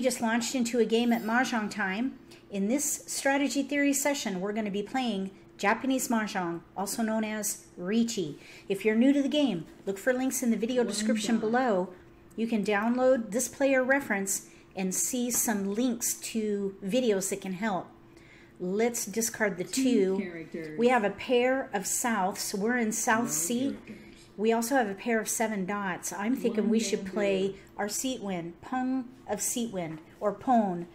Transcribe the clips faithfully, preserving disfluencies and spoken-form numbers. we just launched into a game at Mahjong Time. In this strategy theory session, we're going to be playing Japanese Mahjong, also known as Riichi. If you're new to the game, look for links in the video description below. You can download this player reference and see some links to videos that can help. Let's discard the two. Characters. We have a pair of Souths. We're in South no Seat. Characters. We also have a pair of seven dots. I'm thinking One we should play there. our Seat Wind, Pung of Seat Wind, or Pon,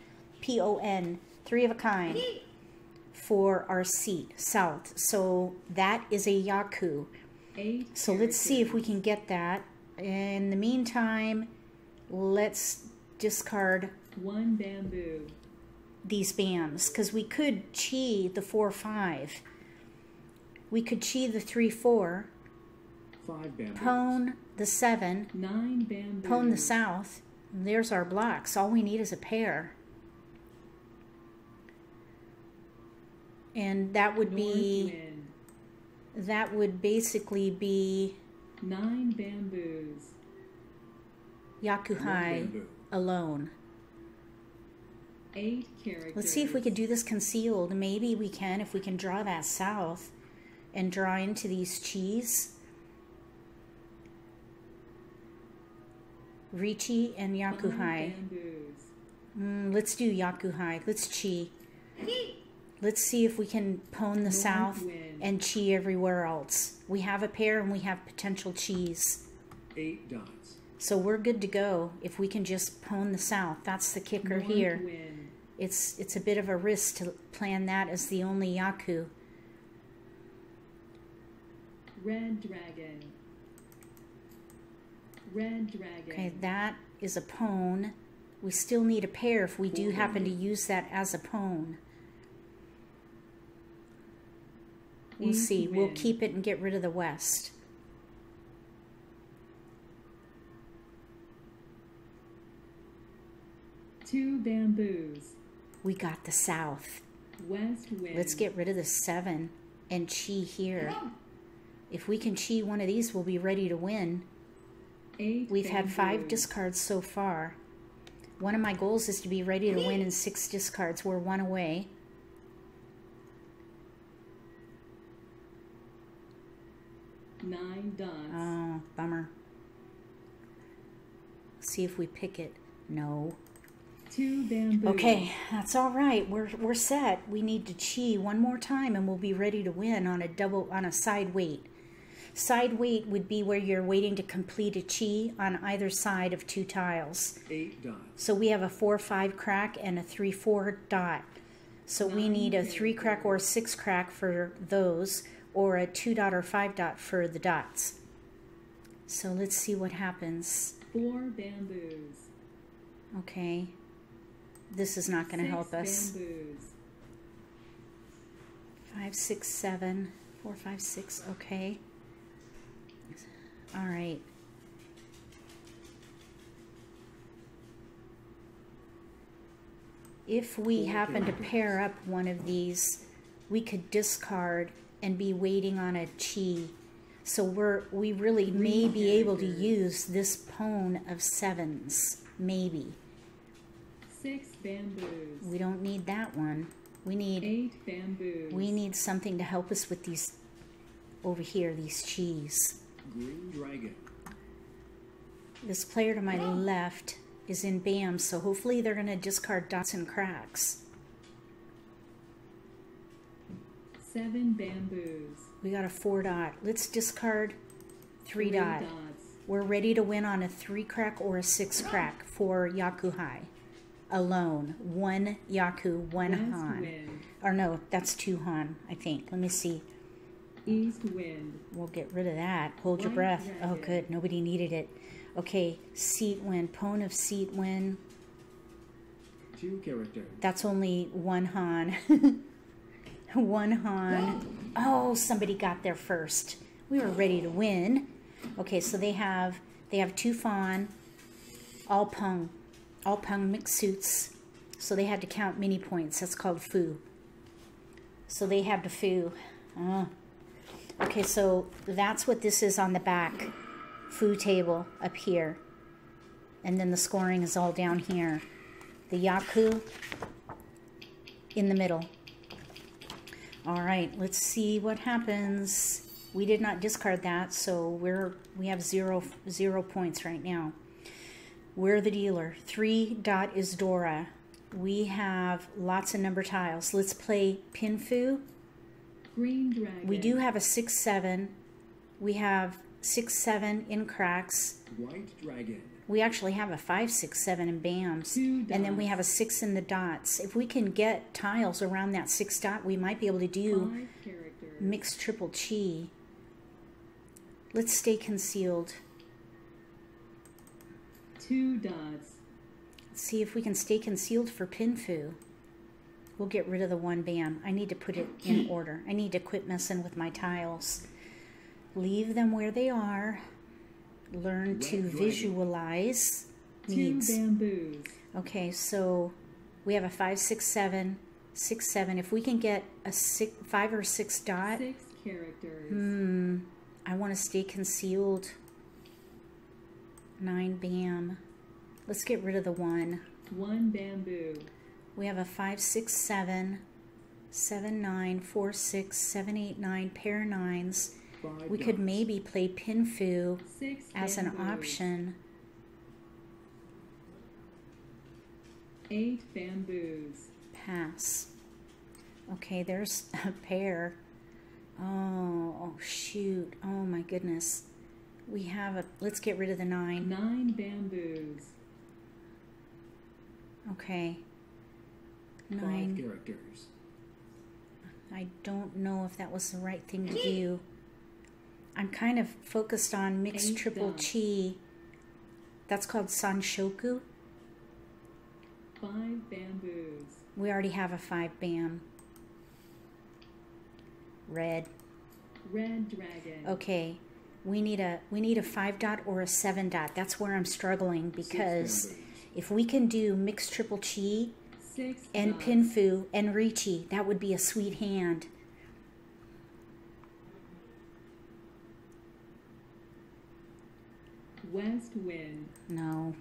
P O N, three of a kind, for our Seat, South. So that is a Yaku. A so let's see if we can get that. In the meantime, let's discard one bamboo. These bams, because we could chi the four five. We could chi the three four. Five bamboos. Pone the seven. Nine bamboos. Pone the south. And there's our blocks. All we need is a pair. And that would North be... Wind. That would basically be... Nine bamboos. Yakuhai bamboo. Alone. Eight characters. Let's see if we could do this concealed. Maybe we can, if we can draw that south and draw into these cheese. Riichi and Yakuhai. Mm, let's do Yakuhai. Let's chi. Let's see if we can pone the south and chi everywhere else. We have a pair and we have potential cheese. Eight dots. So we're good to go if we can just pone the south. That's the kicker here. It's it's a bit of a risk to plan that as the only Yaku. Red dragon. Red dragon. Okay, that is a pone. We still need a pair if we do happen to use that as a pone. We'll see. We'll keep it and get rid of the west. Two bamboos. We got the south. West wind. Let's get rid of the seven and chi here. Yeah. If we can chi one of these, we'll be ready to win. Eight We've bamboos. had five discards so far. One of my goals is to be ready to win in six discards. We're one away. Nine dots. Oh, bummer. Let's see if we pick it. No. Two bamboos. Okay, that's all right. We're we're set. We need to chi one more time, and we'll be ready to win on a double on a side weight. Side weight would be where you're waiting to complete a chi on either side of two tiles. Eight dots. So we have a four five crack and a three four dot. So Nine we need a three crack or a six crack for those, or a two dot or five dot for the dots. So let's see what happens. Four bamboos. Okay. This is not going to help us. Bamboos. Five, six, seven, four, five, six. Okay. All right. If we happen to pair up one of these, we could discard and be waiting on a chi. So we're we really may be able to use this pone of sevens, maybe. Six bamboos. We don't need that one. We need eight bamboos. We need something to help us with these over here, these cheese. Green dragon. This player to my oh. left is in bam, so hopefully they're gonna discard dots and cracks. Seven bamboos. We got a four dot. Let's discard three, three dot. Dots. We're ready to win on a three crack or a six crack oh. for Yakuhai. Alone. One Yaku, one West Han. Wind. Or no, that's two Han, I think. Let me see. East wind. We'll get rid of that. Hold White your breath. Dragon. Oh, good. Nobody needed it. Okay. Seat wind. Pone of seat wind. Two characters. That's only one Han. one Han. Whoa. Oh, somebody got there first. We were ready to win. Okay, so they have they have two Fawn. All Pung. All Pung mixed suits, so they had to count mini points. That's called foo. So they have to foo. Oh. Okay, so that's what this is on the back. Foo table up here. And then the scoring is all down here. the Yaku in the middle. All right, let's see what happens. We did not discard that, so we're we have zero zero points right now. We're the dealer. Three dot is Dora. We have lots of number tiles. Let's play Pinfu. Green dragon. We do have a six seven. We have six seven in cracks. White dragon. We actually have a five six seven in bams, and then we have a six in the dots. If we can get tiles around that six dot, we might be able to do mixed triple chi. Let's stay concealed. Two dots. Let's see if we can stay concealed for Pinfu. We'll get rid of the one bam. I need to put it in order. I need to quit messing with my tiles. Leave them where they are. Learn to visualize needs. Two bamboos. Okay, so we have a five, six, seven, six, seven. If we can get a six, five or six dot. Six characters. Hmm. I want to stay concealed. Nine bam. Let's get rid of the one. One bamboo. We have a five, six, seven, seven, nine, four, six, seven, eight, nine, pair of nines. We could maybe play Pinfu as an option. Eight bamboos. Pass. Okay, there's a pair. Oh, oh, shoot. Oh, my goodness. We have a... Let's get rid of the nine. Nine bamboos. Okay. Nine. Five characters. I don't know if that was the right thing to do. I'm kind of focused on mixed Eight triple dots. Chi. That's called Sanshoku. Five bamboos. We already have a five bam. Red. Red dragon. Okay, we need a we need a five dot or a seven dot. That's where I'm struggling because if we can do mixed triple chi Six and dots. Pinfu and Riichi, that would be a sweet hand. West wind. No.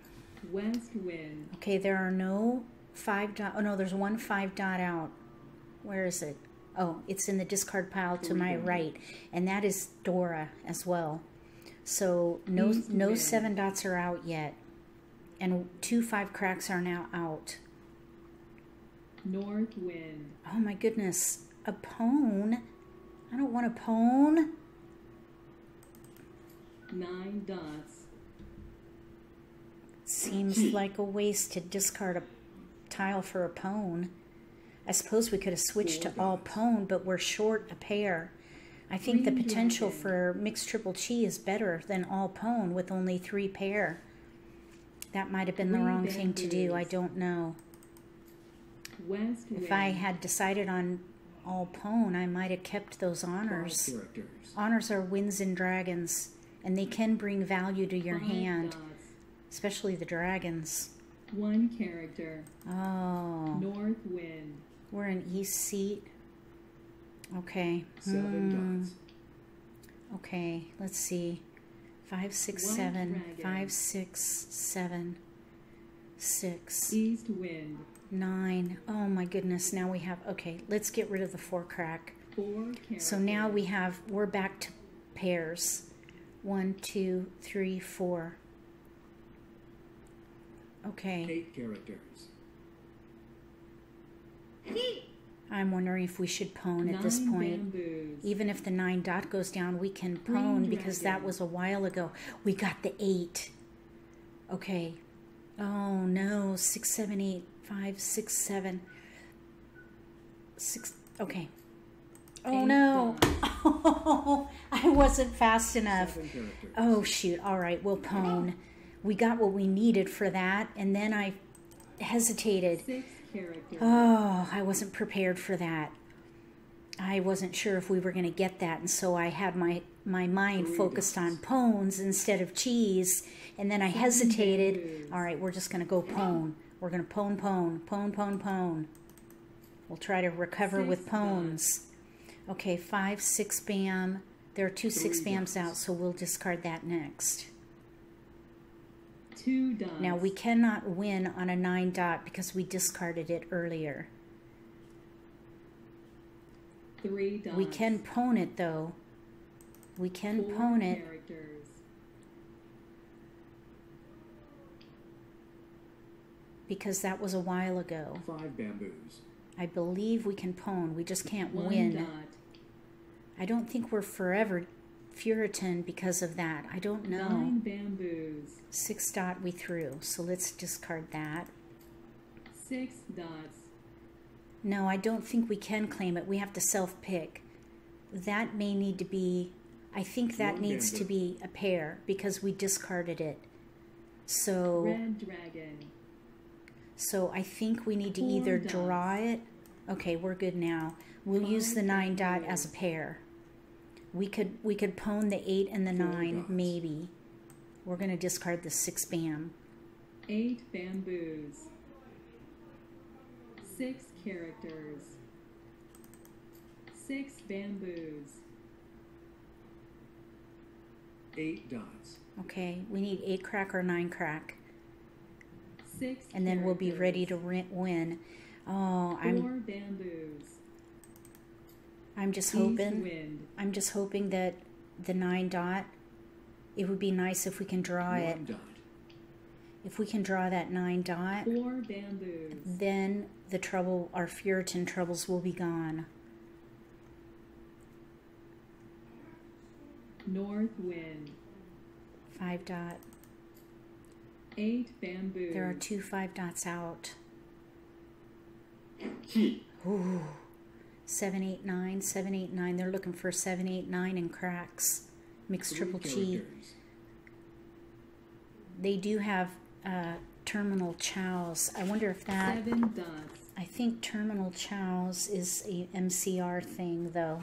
West wind. Okay, there are no five dot. Oh, no, there's one five dot out. Where is it? Oh, it's in the discard pile to my right. And that is Dora as well. So no no seven dots are out yet. And two five cracks are now out. North wind. Oh, my goodness. A pone? I don't want a pone. Nine dots. Seems like a waste to discard a tile for a pone. I suppose we could have switched to all pone, but we're short a pair. I think the potential for mixed triple chi is better than all pone with only three pair. That might have been the wrong thing to do. I don't know. If I had decided on all pone, I might have kept those honors. Honors are winds and dragons, and they can bring value to your hand. Especially the dragons. One character. Oh. North wind. We're in east seat. Okay. Seven mm. dots. Okay, let's see. Five, six, One seven. Dragon. Five, six, seven. Six. East wind. Nine. Oh my goodness, now we have, okay, let's get rid of the four crack. Four characters. So now we have, we're back to pairs. One, two, three, four. Okay. Eight characters. I'm wondering if we should pone nine at this point. Bamboos. Even if the nine dot goes down, we can pone because that was a while ago. We got the eight. Okay. Oh no. Six, seven, eight, five, six, seven, six. Okay. Oh eight no. Oh, I wasn't fast enough. Oh shoot. All right. We'll pone. We got what we needed for that, and then I hesitated. Six characters. Oh, I wasn't prepared for that. I wasn't sure if we were going to get that, and so I had my, my mind Three focused dots. on pones instead of cheese, and then I Seven hesitated. Bamboos. All right, we're just going to go pone. We're going to pone, pone, pone, pone, pone. We'll try to recover six with pones. Bam. Okay, five, six, bam. There are two Three six bams dots. out, so we'll discard that next. Two dimes. Now we cannot win on a nine dot because we discarded it earlier. Three dimes. We can pwn it though. We can Four pwn it. Characters. Because that was a while ago. Five bamboos. I believe we can pwn. We just can't One win. Dot. I don't think we're forever Furiten because of that. I don't know. Nine bamboos. Six dot we threw. So let's discard that. Six dots. No, I don't think we can claim it. We have to self-pick. That may need to be... I think that One needs bamboo. to be a pair because we discarded it. So... Red dragon. So I think we need to Four either dots. draw it. Okay, we're good now. We'll Five use the nine dot bamboos. as a pair. We could we could pwn the eight and the Four nine, dots. maybe. We're gonna discard the six bam. Eight bamboos. Six characters. Six bamboos. Eight dots. Okay, we need eight crack or nine crack. Six and then characters. We'll be ready to win. Oh, I'm. Four bamboos. I'm just hoping. I'm just hoping that the nine dot. It would be nice if we can draw One it. Dot. If we can draw that nine dot. Four bamboos. Then the trouble, our Furiten troubles, will be gone. North wind. Five dot. Eight bamboos. There are two five dots out. Chi. Ooh. Seven, eight, nine, seven, eight, nine. They're looking for seven, eight, nine and cracks. Mixed triple Chi. They do have uh, terminal chows. I wonder if that... Seven dots. I think terminal chows is a M C R thing, though.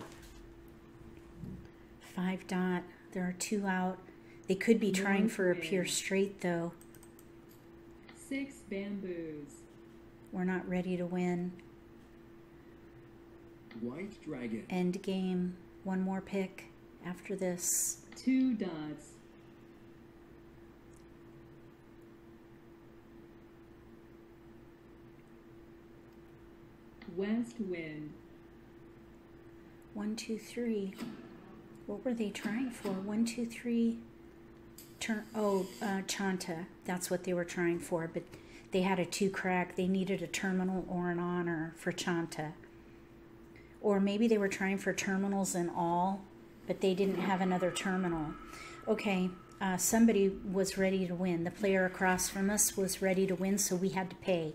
Five dot. There are two out. They could be North trying for wind. a pure straight, though. Six bamboos. We're not ready to win. White dragon. End game. One more pick after this. Two dots. West wind. One, two, three. What were they trying for? One, two, three. Turn. Oh, uh, Chanta. That's what they were trying for, but they had a two crack. They needed a terminal or an honor for Chanta. Or maybe they were trying for terminals and all, but they didn't have another terminal. Okay, uh, somebody was ready to win. The player across from us was ready to win, so we had to pay.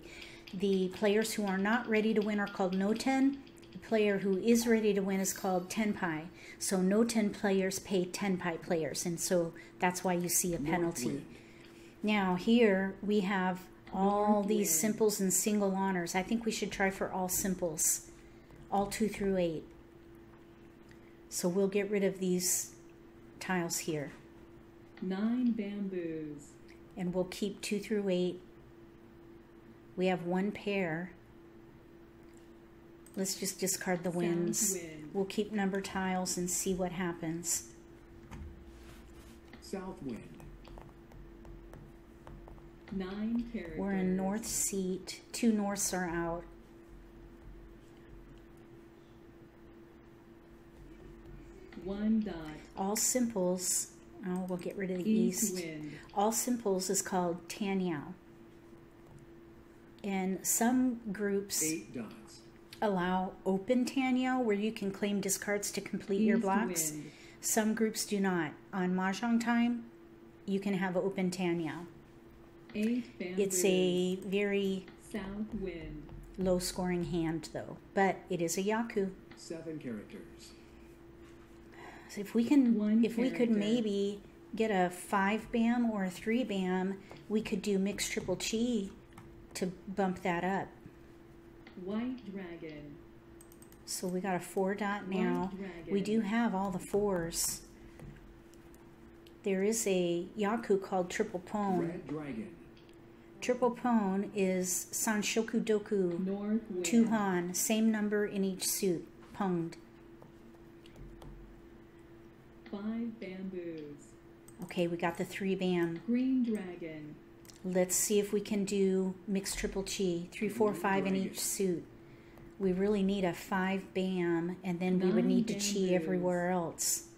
The players who are not ready to win are called Noten. The player who is ready to win is called Tenpai. So Noten players pay Tenpai players, and so that's why you see a penalty. Now here we have all these simples and single honors. I think we should try for all simples. All two through eight. So we'll get rid of these tiles here. Nine bamboos. And we'll keep two through eight. We have one pair. Let's just discard the winds. Wind. We'll keep number tiles and see what happens. South wind. Nine characters. We're in north seat. Two norths are out. One dot. All simples. Oh, we'll get rid of the east. east. All simples is called Tanyao. And some groups Eight dots. allow open Tanyao, where you can claim discards to complete east your blocks. Wind. Some groups do not. On Mahjong Time, you can have open Tanyao. Eight bamboos. It's a very South wind. low scoring hand, though. But it is a Yaku. Seven characters. So if we can, One if character. we could maybe get a five bam or a three bam, we could do mixed triple Chi to bump that up. White dragon. So we got a four dot now. We do have all the fours. There is a Yaku called triple Pon. Red dragon. Triple Pon is Sanshoku Doku, Tuhan, same number in each suit, punged. Five bamboos. Okay, we got the three bam. Green dragon. Let's see if we can do mixed triple chi, three, four, five in each suit. We really need a five bam, and then we would need to chi everywhere else.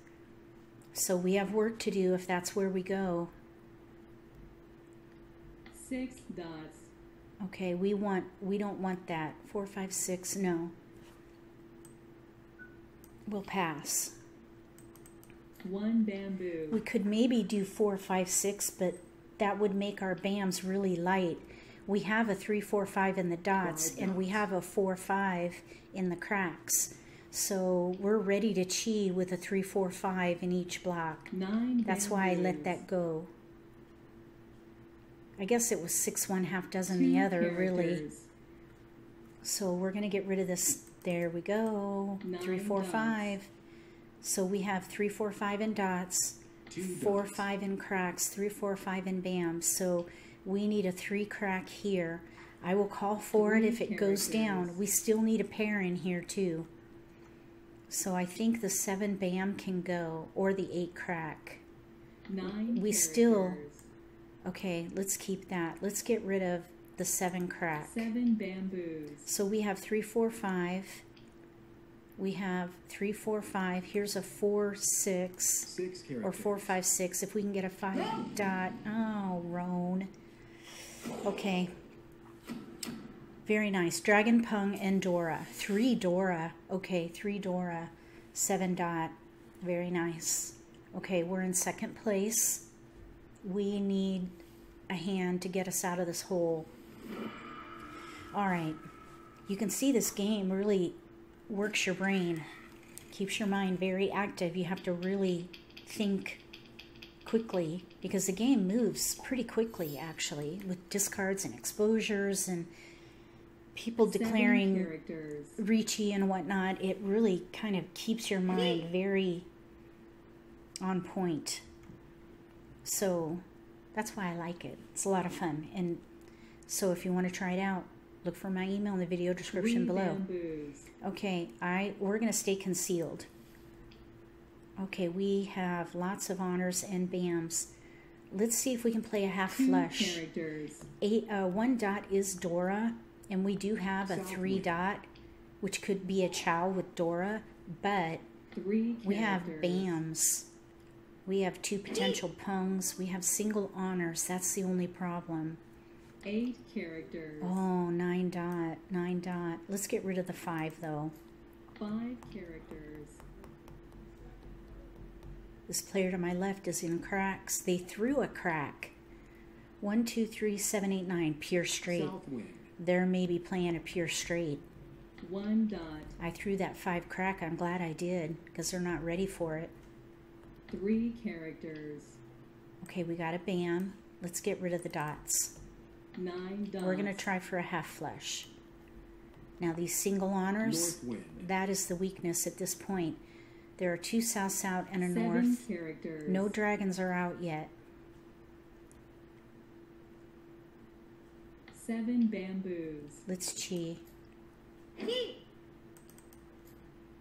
So we have work to do if that's where we go. Six dots. Okay, we want, we don't want that. Four, five, six, no. We'll pass. One bamboo. We could maybe do four, five, six, but that would make our bams really light. We have a three, four, five in the dots, and we have a four, five in the cracks. So we're ready to chi with a three, four, five in each block. Nine. That's why I let that go. I guess it was six, one, half dozen the other, really. So we're gonna get rid of this. There we go. Three, four, five. So we have three, four, five in dots. Four, five in cracks, three, four, five in bams. So we need a three crack here. I will call for it if it goes down. We still need a pair in here too. So I think the seven bam can go, or the eight crack. Nine. We still, okay, let's keep that. Let's get rid of the seven crack. Seven bamboos. So we have three, four, five. We have three, four, five. Here's a four, six, six or four, five, six. If we can get a five dot, oh, Ron. Okay, very nice. Dragon Pung and Dora. Three Dora. Okay, three Dora, seven dot. Very nice. Okay, we're in second place. We need a hand to get us out of this hole. All right, you can see this game really works your brain, keeps your mind very active. You have to really think quickly because the game moves pretty quickly, actually, with discards and exposures and people declaring Riichi and whatnot. It really kind of keeps your mind very on point. So that's why I like it. It's a lot of fun. And so if you want to try it out, look for my email in the video description below. Okay, I we're gonna stay concealed. Okay, we have lots of honors and bams. Let's see if we can play a half flush. Eight, uh, one dot is Dora, and we do have a three dot, which could be a chow with Dora, but we have bams. We have two potential pungs. We have single honors. That's the only problem. Eight characters. Oh, nine dot, nine dot. Let's get rid of the five, though. Five characters. This player to my left is in cracks. They threw a crack. One, two, three, seven, eight, nine. Pure straight. They're maybe playing a pure straight. One dot. I threw that five crack. I'm glad I did, because they're not ready for it. Three characters. Okay, we got a bam. Let's get rid of the dots. Nine dots. We're going to try for a half flush. Now these single honors, that is the weakness at this point. There are two souths out and a Seven north. Characters. No dragons are out yet. Seven bamboos. Let's chi.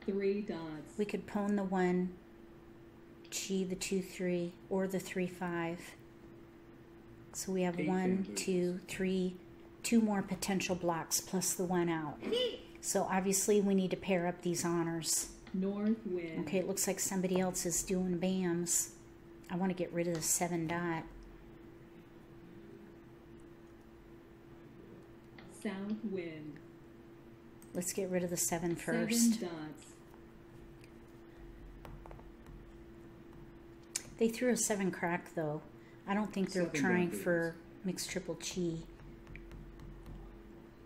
Three dots. We could pon the one, chi the two, three, or the three, five. So we have one, two, three, two more potential blocks plus the one out. So obviously we need to pair up these honors. North wind. Okay, it looks like somebody else is doing bams. I want to get rid of the seven dot. South wind. Let's get rid of the seven first. Seven dots. They threw a seven crack though. I don't think they're Seven trying bamboos. For mixed triple chi.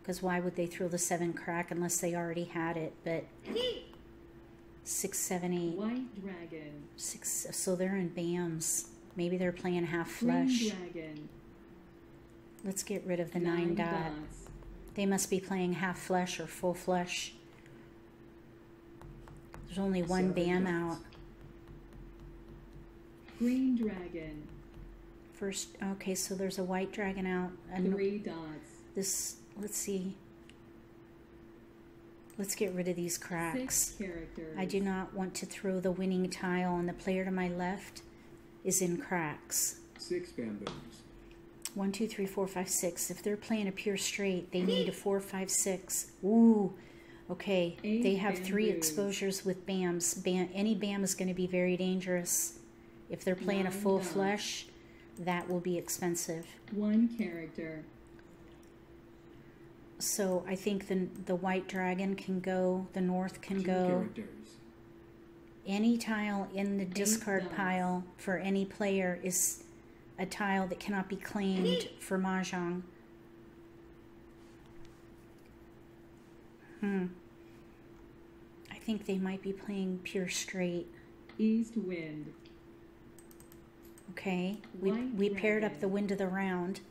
Because why would they throw the seven crack unless they already had it? But six, seven, eight. White dragon. Six. So they're in bams. Maybe they're playing half flush. Dragon. Let's get rid of the nine, nine dot. Dots. They must be playing half flush or full flush. There's only one Seven bam dots. Out. Green dragon. First, okay, so there's a white dragon out. And three dots. This, let's see. Let's get rid of these cracks. Six characters. I do not want to throw the winning tile, and the player to my left is in cracks. Six bamboos. One, two, three, four, five, six. If their plan appears straight, they need a four, five, six. Ooh. Okay. Eight they have three bams. Exposures with B A Ms. Bam, any B A M is going to be very dangerous. If they're playing Nine a full dots. Flush, that will be expensive. One character. So I think the the white dragon can go. The north can Two go. Characters. Any tile in the Eight discard dots. Pile for any player is a tile that cannot be claimed Eight. For Mahjong. Hmm. I think they might be playing pure straight. East wind. Okay, we, we paired up the wind of the round.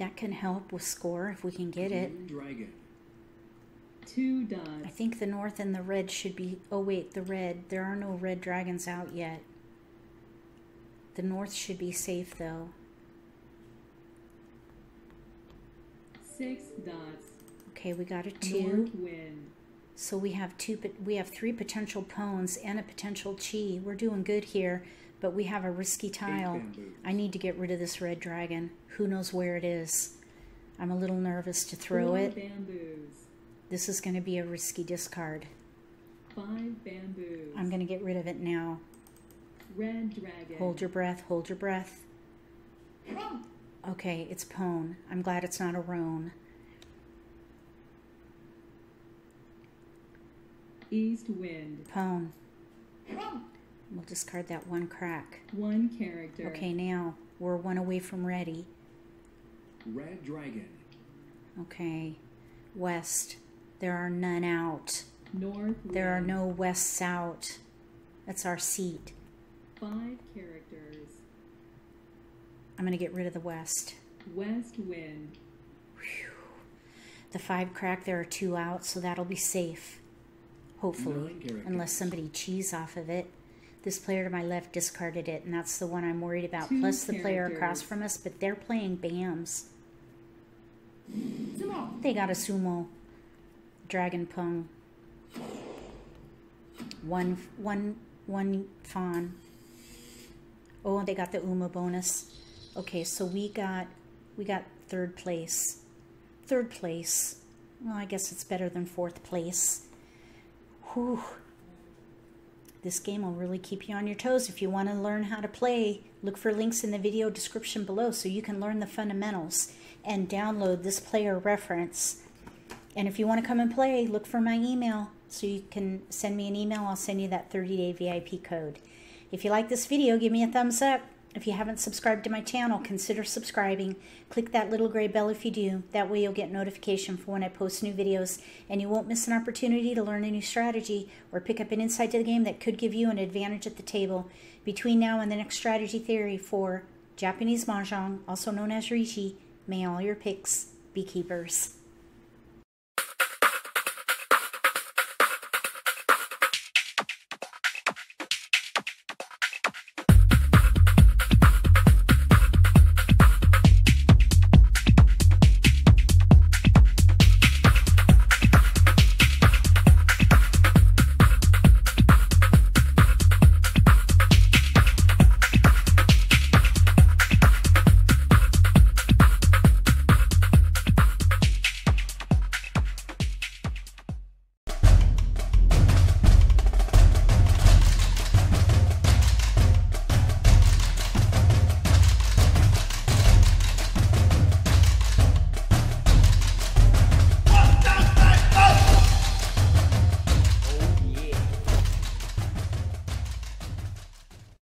That can help with score if we can get it. Dragon. Two dots. I think the north and the red should be... Oh wait, the red. There are no red dragons out yet. The north should be safe though. Six dots. Okay, we got a two. North wind. So we have two, we have three potential pawns and a potential chi. We're doing good here, but we have a risky tile. I need to get rid of this red dragon. Who knows where it is? I'm a little nervous to throw Four it. Bamboos. This is going to be a risky discard. Five bamboos. I'm going to get rid of it now. Red dragon. Hold your breath. Hold your breath. Okay, it's pon. I'm glad it's not a roan. East wind. Pwn. We'll discard that one crack. One character. Okay, now we're one away from ready. Red dragon. Okay. West. There are none out. North. There wind. Are no wests out. That's our seat. Five characters. I'm going to get rid of the west. West wind. Whew. The five crack, there are two out, so that'll be safe. Hopefully, unless somebody cheese off of it. This player to my left discarded it, and that's the one I'm worried about. Two Plus the characters. Player across from us, but they're playing B A Ms. Sumo. They got a sumo. Dragon Pung. One, one, one fawn. Oh, they got the Uma bonus. Okay, so we got, we got third place. Third place. Well, I guess it's better than fourth place. Whew. This game will really keep you on your toes. If you want to learn how to play, look for links in the video description below so you can learn the fundamentals and download this player reference. And if you want to come and play, look for my email so you can send me an email. I'll send you that thirty day V I P code. If you like this video, give me a thumbs up. If you haven't subscribed to my channel, consider subscribing. Click that little gray bell if you do. That way you'll get notification for when I post new videos, and you won't miss an opportunity to learn a new strategy or pick up an insight to the game that could give you an advantage at the table. Between now and the next strategy theory for Japanese Mahjong, also known as Riichi, may all your picks be keepers.